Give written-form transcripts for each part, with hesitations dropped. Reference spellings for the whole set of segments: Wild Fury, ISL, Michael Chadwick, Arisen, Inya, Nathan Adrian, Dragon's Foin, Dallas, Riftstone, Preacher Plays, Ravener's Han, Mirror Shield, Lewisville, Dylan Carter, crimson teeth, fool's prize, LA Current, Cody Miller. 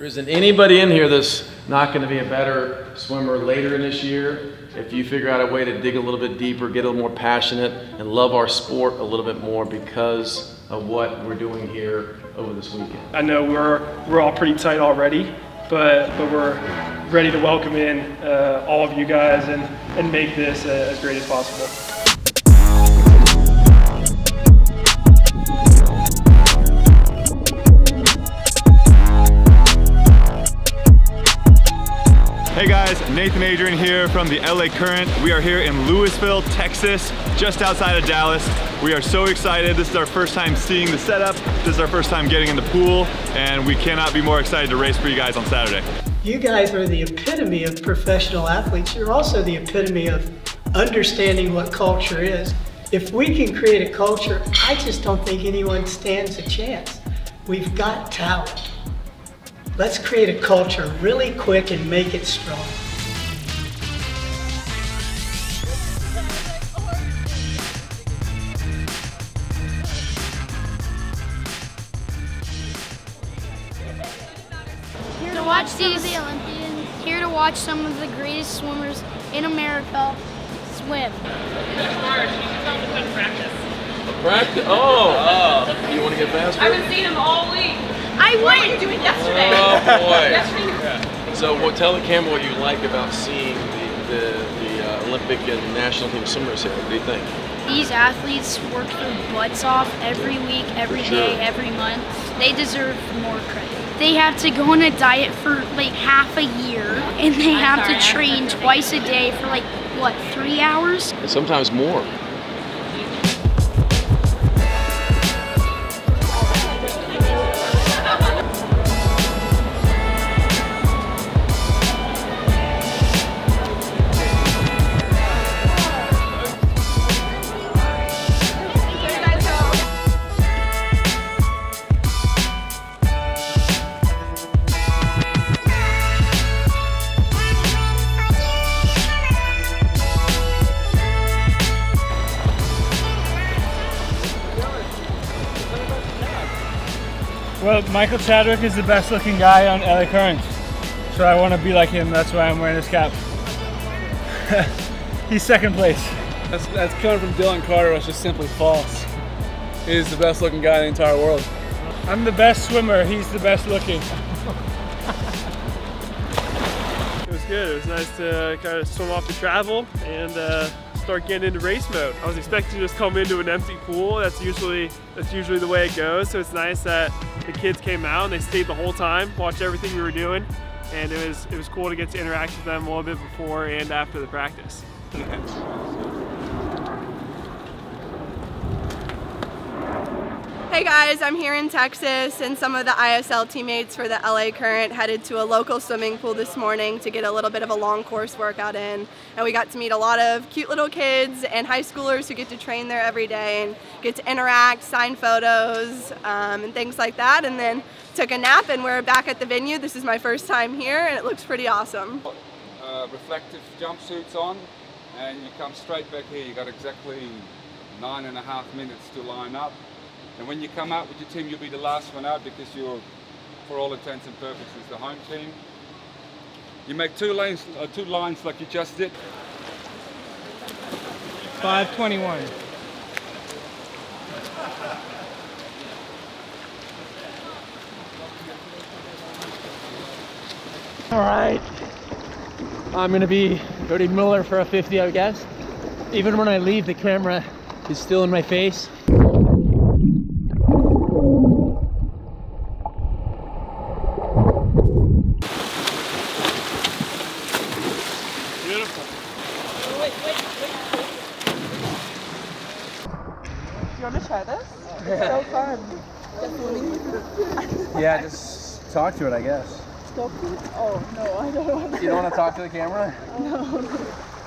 There isn't anybody in here that's not going to be a better swimmer later in this year if you figure out a way to dig a little bit deeper, get a little more passionate, and love our sport a little bit more because of what we're doing here over this weekend. I know we're all pretty tight already, but we're ready to welcome in all of you guys and make this as great as possible. Hey guys, Nathan Adrian here from the LA Current. We are here in Lewisville, Texas, just outside of Dallas. We are so excited. This is our first time seeing the setup. This is our first time getting in the pool, and we cannot be more excited to race for you guys on Saturday. You guys are the epitome of professional athletes. You're also the epitome of understanding what culture is. If we can create a culture, I just don't think anyone stands a chance. We've got talent. Let's create a culture really quick and make it strong. Here to watch these Olympians. Here to watch some of the greatest swimmers in America swim. That's hard. You should tell them to practice. Practice? Oh! You want to get faster? I've been seeing them all week. I went doing yesterday. Oh boy! Yesterday. So, well, tell the camera what you like about seeing the Olympic and national team swimmers here. What do you think? These athletes work their butts off every week, every day, every month. They deserve more credit. They have to go on a diet for like half a year, and they have to train twice a day for like what, 3 hours? And sometimes more. Well, Michael Chadwick is the best looking guy on LA Current, so I want to be like him, that's why I'm wearing this cap. He's second place. That's coming from Dylan Carter, that's just simply false. He's the best looking guy in the entire world. I'm the best swimmer, he's the best looking. It was good, it was nice to kind of swim off the travel and start getting into race mode. I was expecting to just come into an empty pool. That's usually the way it goes. So it's nice that the kids came out and they stayed the whole time, watched everything we were doing, and it was cool to get to interact with them a little bit before and after the practice. Hey guys, I'm here in Texas, and some of the ISL teammates for the LA Current headed to a local swimming pool this morning to get a little bit of a long course workout in. And we got to meet a lot of cute little kids and high schoolers who get to train there every day and get to interact, sign photos, and things like that. And then took a nap, and we're back at the venue. This is my first time here, and it looks pretty awesome. Reflective jumpsuits on, and you come straight back here. You got exactly 9.5 minutes to line up. And when you come out with your team, you'll be the last one out because you're, for all intents and purposes, the home team. You make two lines like you just did. 5:21. All right, I'm gonna be Cody Miller for a 50, I guess. Even when I leave, the camera is still in my face. You want to try this? It's so fun. Yeah, just talk to it, I guess. Oh, no, I don't want to. You don't want to talk to the camera? No.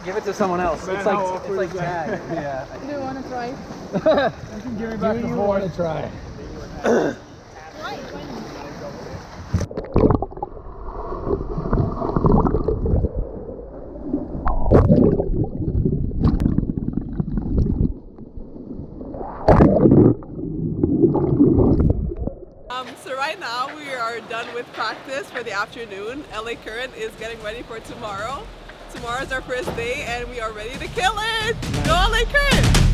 Give it to someone else. Man, it's like tag. Yeah. Do you want to try? You can give me back the board. Do you want to try? right now we are done with practice for the afternoon. LA Current is getting ready for tomorrow. Tomorrow's our first day and we are ready to kill it! Go LA Current!